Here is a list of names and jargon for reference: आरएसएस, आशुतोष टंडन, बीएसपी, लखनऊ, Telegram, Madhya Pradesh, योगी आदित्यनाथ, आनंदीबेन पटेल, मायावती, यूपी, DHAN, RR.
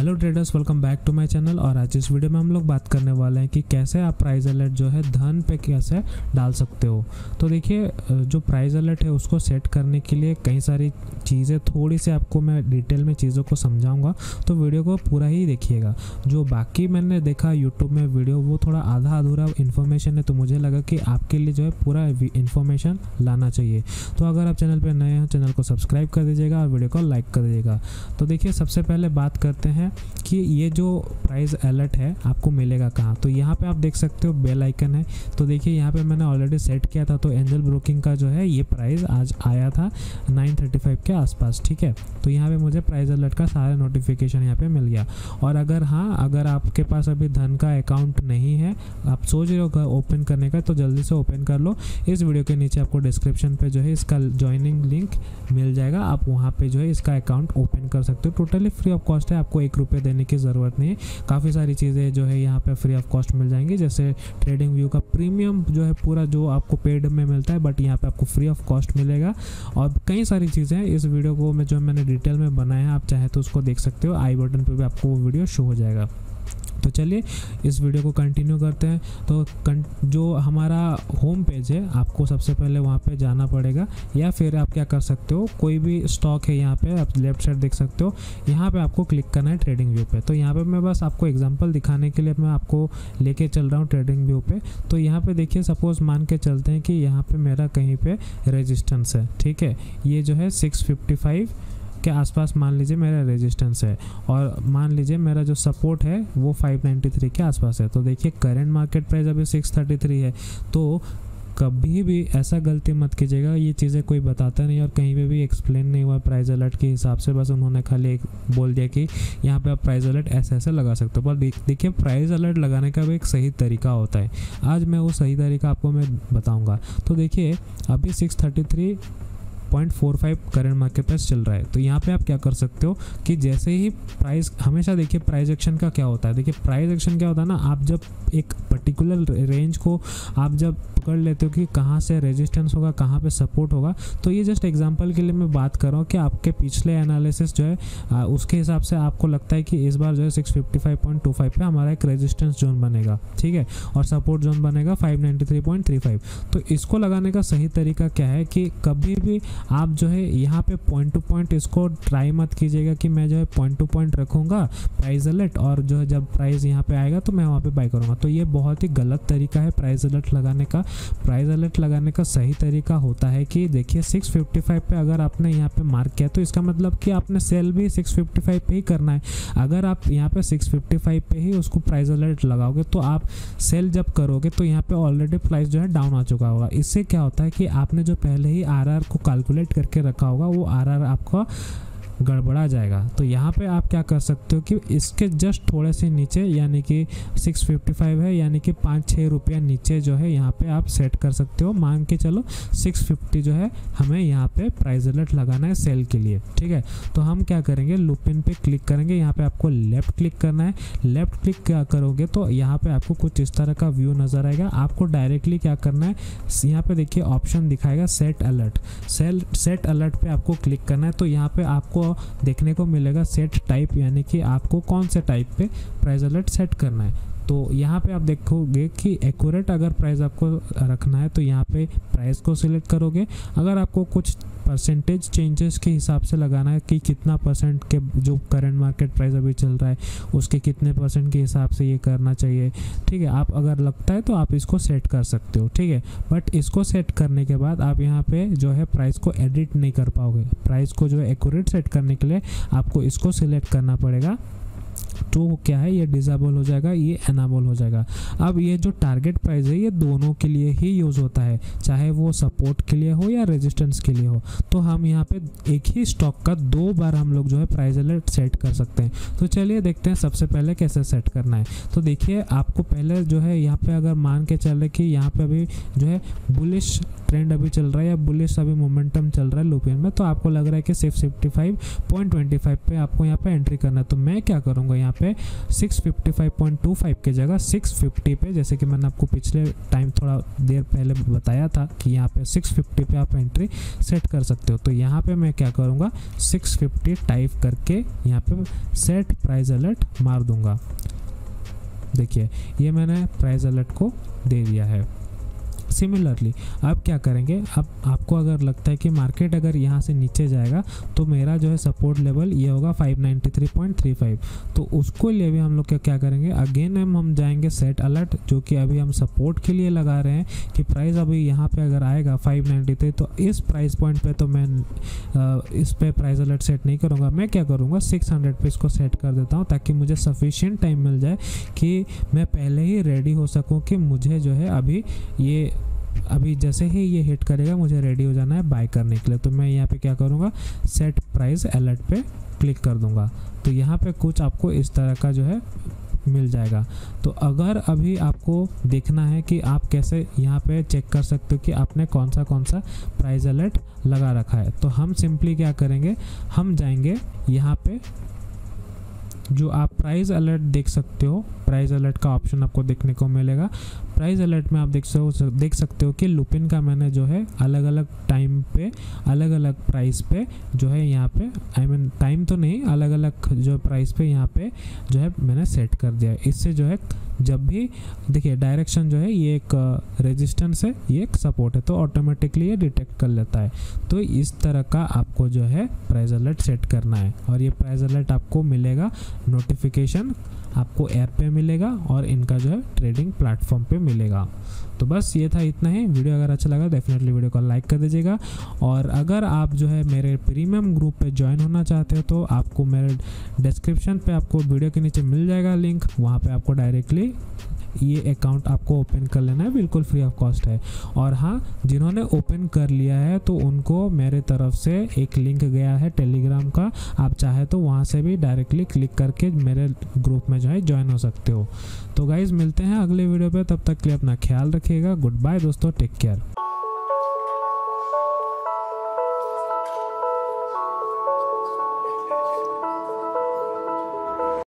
Hello traders, welcome back to my channel. और आज इस वीडियो में हम लोग बात करने वाले हैं कि कैसे आप प्राइस अलर्ट जो है धन पे कैसे डाल सकते हो। तो देखिए, जो प्राइस अलर्ट है उसको सेट करने के लिए कई सारी चीज़ें, थोड़ी सी आपको मैं डिटेल में चीज़ों को समझाऊंगा, तो वीडियो को पूरा ही देखिएगा। जो बाकी मैंने देखा यूट्यूब में वीडियो, वो थोड़ा आधा अधूरा इन्फॉर्मेशन है, तो मुझे लगा कि आपके लिए जो है पूरा इन्फॉर्मेशन लाना चाहिए। तो अगर आप चैनल पर नए हैं, चैनल को सब्सक्राइब कर दीजिएगा और वीडियो को लाइक कर दीजिएगा। तो देखिए, सबसे पहले बात करते हैं कि ये जो प्राइस अलर्ट है आपको मिलेगा कहाँ। तो यहाँ पे आप देख सकते हो बेल आइकन है, तो देखिए यहाँ पे मैंने ऑलरेडी सेट किया था। तो एंजल ब्रोकिंग का जो है ये प्राइस आज आया था 9:35 के आसपास, ठीक है। तो यहाँ पे मुझे प्राइस अलर्ट का सारा नोटिफिकेशन यहाँ पे मिल गया। और अगर आपके पास अभी धन का अकाउंट नहीं है, आप सोच रहे हो ओपन करने का, तो जल्दी से ओपन कर लो। इस वीडियो के नीचे आपको डिस्क्रिप्शन पर जो है इसका ज्वाइनिंग लिंक मिल जाएगा, आप वहाँ पर जो है इसका अकाउंट ओपन कर सकते हो। टोटली फ्री ऑफ कॉस्ट है, आपको ₹1 देने की ज़रूरत नहीं है। काफ़ी सारी चीज़ें जो है यहाँ पे फ्री ऑफ कॉस्ट मिल जाएंगी, जैसे ट्रेडिंग व्यू का प्रीमियम जो है पूरा जो आपको पेड में मिलता है, बट यहाँ पे आपको फ्री ऑफ कॉस्ट मिलेगा। और कई सारी चीज़ें इस वीडियो को मैं जो मैंने डिटेल में बनाया है, आप चाहे तो उसको देख सकते हो। आई बटन पर भी आपको वो वीडियो शो हो जाएगा। तो चलिए इस वीडियो को कंटिन्यू करते हैं। तो जो हमारा होम पेज है, आपको सबसे पहले वहाँ पे जाना पड़ेगा, या फिर आप क्या कर सकते हो, कोई भी स्टॉक है यहाँ पे आप लेफ्ट साइड देख सकते हो, यहाँ पे आपको क्लिक करना है ट्रेडिंग व्यू पे। तो यहाँ पे मैं बस आपको एग्जांपल दिखाने के लिए मैं आपको लेके चल रहा हूँ ट्रेडिंग व्यू पे। तो यहाँ पर देखिए, सपोज़ मान के चलते हैं कि यहाँ पर मेरा कहीं पर रेजिस्टेंस है, ठीक है। ये जो है 655 के आसपास मान लीजिए मेरा रेजिस्टेंस है, और मान लीजिए मेरा जो सपोर्ट है वो 593 के आसपास है। तो देखिए, करंट मार्केट प्राइस अभी 633 है। तो कभी भी ऐसा गलती मत कीजिएगा, ये चीज़ें कोई बताता नहीं और कहीं पे भी एक्सप्लेन नहीं हुआ प्राइस अलर्ट के हिसाब से। बस उन्होंने खाली एक बोल दिया कि यहाँ पे आप प्राइस अलर्ट ऐसे ऐसे लगा सकते हो। पर देखिए, प्राइस अलर्ट लगाने का भी एक सही तरीका होता है। आज मैं वो सही तरीका आपको मैं बताऊँगा। तो देखिए, अभी 633.45 करंट मार्केट प्राइस चल रहा है। तो यहाँ पे आप क्या कर सकते हो कि जैसे ही प्राइस, हमेशा देखिए प्राइस एक्शन का क्या होता है। देखिए प्राइस एक्शन क्या होता है ना, आप जब एक पर्टिकुलर रेंज को आप जब पकड़ लेते हो कि कहाँ से रेजिस्टेंस होगा, कहाँ पे सपोर्ट होगा। तो ये जस्ट एग्जांपल के लिए मैं बात कर रहा हूँ कि आपके पिछले एनालिसिस जो है उसके हिसाब से आपको लगता है कि इस बार जो है 655.25 पे हमारा एक रेजिस्टेंस जोन बनेगा, ठीक है, और सपोर्ट जोन बनेगा 593.35। तो इसको लगाने का सही तरीका क्या है कि कभी भी आप जो है यहाँ पे पॉइंट टू पॉइंट इसको ट्राई मत कीजिएगा कि मैं जो है पॉइंट टू पॉइंट रखूँगा प्राइस अलर्ट, और जो है जब प्राइस यहाँ पे आएगा तो मैं वहाँ पे बाय करूँगा। तो ये बहुत ही गलत तरीका है प्राइस अलर्ट लगाने का। प्राइस अलर्ट लगाने का सही तरीका होता है कि देखिए 655 पे अगर आपने यहाँ पे मार्क किया, तो इसका मतलब कि आपने सेल भी 655 पे ही करना है। अगर आप यहाँ पे 655 पे ही उसको प्राइस अलर्ट लगाओगे, तो आप सेल जब करोगे तो यहाँ पे ऑलरेडी प्राइस जो है डाउन आ चुका होगा। इससे क्या होता है कि आपने जो पहले ही RR को कैलकुलेट करके रखा होगा, वो RR आपका गड़बड़ा जाएगा। तो यहाँ पे आप क्या कर सकते हो कि इसके जस्ट थोड़े से नीचे, यानी कि 655 है, यानी कि 5-6 रुपया नीचे जो है यहाँ पे आप सेट कर सकते हो। मान के चलो 650 जो है हमें यहाँ पे प्राइस अलर्ट लगाना है सेल के लिए, ठीक है। तो हम क्या करेंगे, लूपिन पे क्लिक करेंगे। यहाँ पे आपको लेफ़्ट क्लिक करना है। लेफ़्ट क्लिक क्या करोगे तो यहाँ पर आपको कुछ इस तरह का व्यू नज़र आएगा। आपको डायरेक्टली क्या करना है, यहाँ पर देखिए ऑप्शन दिखाएगा सेट अलर्ट। सेट अलर्ट पर आपको क्लिक करना है। तो यहाँ पर आपको देखने को मिलेगा सेट टाइप, यानी कि आपको कौन से टाइप पे प्राइस अलर्ट सेट करना है। तो यहाँ पे आप देखोगे कि एक्यूरेट अगर प्राइस आपको रखना है तो यहाँ पे प्राइस को सिलेक्ट करोगे। अगर आपको कुछ परसेंटेज चेंजेस के हिसाब से लगाना है कि कितना परसेंट के जो करंट मार्केट प्राइस अभी चल रहा है उसके कितने परसेंट के हिसाब से ये करना चाहिए, ठीक है, आप अगर लगता है तो आप इसको सेट कर सकते हो, ठीक है। बट इसको सेट करने के बाद आप यहाँ पे जो है प्राइस को एडिट नहीं कर पाओगे। प्राइस को जो है एक्यूरेट सेट करने के लिए आपको इसको सिलेक्ट करना पड़ेगा। तो क्या है, ये डिसेबल हो जाएगा, ये एनाबल हो जाएगा। अब ये जो टारगेट प्राइस है ये दोनों के लिए ही यूज़ होता है, चाहे वो सपोर्ट के लिए हो या रेजिस्टेंस के लिए हो। तो हम यहाँ पे एक ही स्टॉक का 2 बार हम लोग जो है प्राइस अलर्ट सेट कर सकते हैं। तो चलिए देखते हैं सबसे पहले कैसे सेट करना है। तो देखिए, आपको पहले जो है यहाँ पर अगर मान के चल रहे कि यहाँ पर अभी जो है बुलिश ट्रेंड अभी चल रहा है या बुलिश अभी मोमेंटम चल रहा है लूपिन में, तो आपको लग रहा है कि 655.25 पे आपको यहाँ पर एंट्री करना है। तो मैं क्या करूँगा, यहाँ पे 655.25 के जगह 650 पे, जैसे कि मैंने आपको पिछले टाइम थोड़ा देर पहले बताया था कि यहाँ पे 650 पे आप एंट्री सेट कर सकते हो। तो यहाँ पे मैं क्या करूँगा 650 टाइप करके यहाँ पे सेट प्राइस अलर्ट मार दूँगा। देखिए ये मैंने प्राइस अलर्ट को दे दिया है। सिमिलरली अब क्या करेंगे, अब आपको अगर लगता है कि मार्केट अगर यहाँ से नीचे जाएगा तो मेरा जो है सपोर्ट लेवल ये होगा 593.35, तो उसको लिए भी हम लोग क्या करेंगे अगेन हम जाएंगे सेट अलर्ट, जो कि अभी हम सपोर्ट के लिए लगा रहे हैं कि प्राइस अभी यहाँ पे अगर आएगा 593 तो इस प्राइस पॉइंट पे तो मैं इस पर प्राइस अलर्ट सेट नहीं करूँगा। मैं क्या करूँगा 600 पे इसको सेट कर देता हूँ ताकि मुझे सफिशिएंट टाइम मिल जाए कि मैं पहले ही रेडी हो सकूँ कि मुझे जो है अभी जैसे ही ये हिट करेगा मुझे रेडी हो जाना है बाय करने के लिए। तो मैं यहाँ पे क्या करूँगा सेट प्राइस अलर्ट पे क्लिक कर दूँगा। तो यहाँ पे कुछ आपको इस तरह का जो है मिल जाएगा। तो अगर अभी आपको देखना है कि आप कैसे यहाँ पे चेक कर सकते हो कि आपने कौन सा प्राइस अलर्ट लगा रखा है, तो हम सिंपली क्या करेंगे हम जाएंगे यहाँ पे जो आप प्राइस अलर्ट देख सकते हो, प्राइस अलर्ट का ऑप्शन आपको देखने को मिलेगा। प्राइस अलर्ट में आप देख सकते हो कि लुपिन का मैंने जो है अलग अलग टाइम पे अलग अलग प्राइस पे जो है यहाँ पे टाइम तो नहीं अलग अलग जो प्राइस पे यहाँ पे जो है मैंने सेट कर दिया है। इससे जो है जब भी देखिए डायरेक्शन जो है ये एक रेजिस्टेंस है ये एक सपोर्ट है तो ऑटोमेटिकली ये डिटेक्ट कर लेता है। तो इस तरह का आपको जो है प्राइस अलर्ट सेट करना है और ये प्राइस अलर्ट आपको मिलेगा, नोटिफिकेशन आपको ऐप पे मिलेगा और इनका जो है ट्रेडिंग प्लेटफॉर्म पे मिलेगा। तो बस ये था इतना ही। वीडियो अगर अच्छा लगा डेफिनेटली वीडियो को लाइक कर दीजिएगा और अगर आप जो है मेरे प्रीमियम ग्रुप पे ज्वाइन होना चाहते हो तो आपको मेरे डिस्क्रिप्शन पे आपको वीडियो के नीचे मिल जाएगा लिंक, वहाँ पे आपको डायरेक्टली ये अकाउंट आपको ओपन कर लेना है, बिल्कुल फ्री ऑफ कॉस्ट है। और हाँ, जिन्होंने ओपन कर लिया है तो उनको मेरे तरफ से एक लिंक गया है टेलीग्राम का, आप चाहे तो वहाँ से भी डायरेक्टली क्लिक करके मेरे ग्रुप में जो है ज्वाइन हो सकते हो। तो गाइज मिलते हैं अगले वीडियो पे, तब तक के लिए अपना ख्याल रखिएगा। गुड बाय दोस्तों, टेक केयर।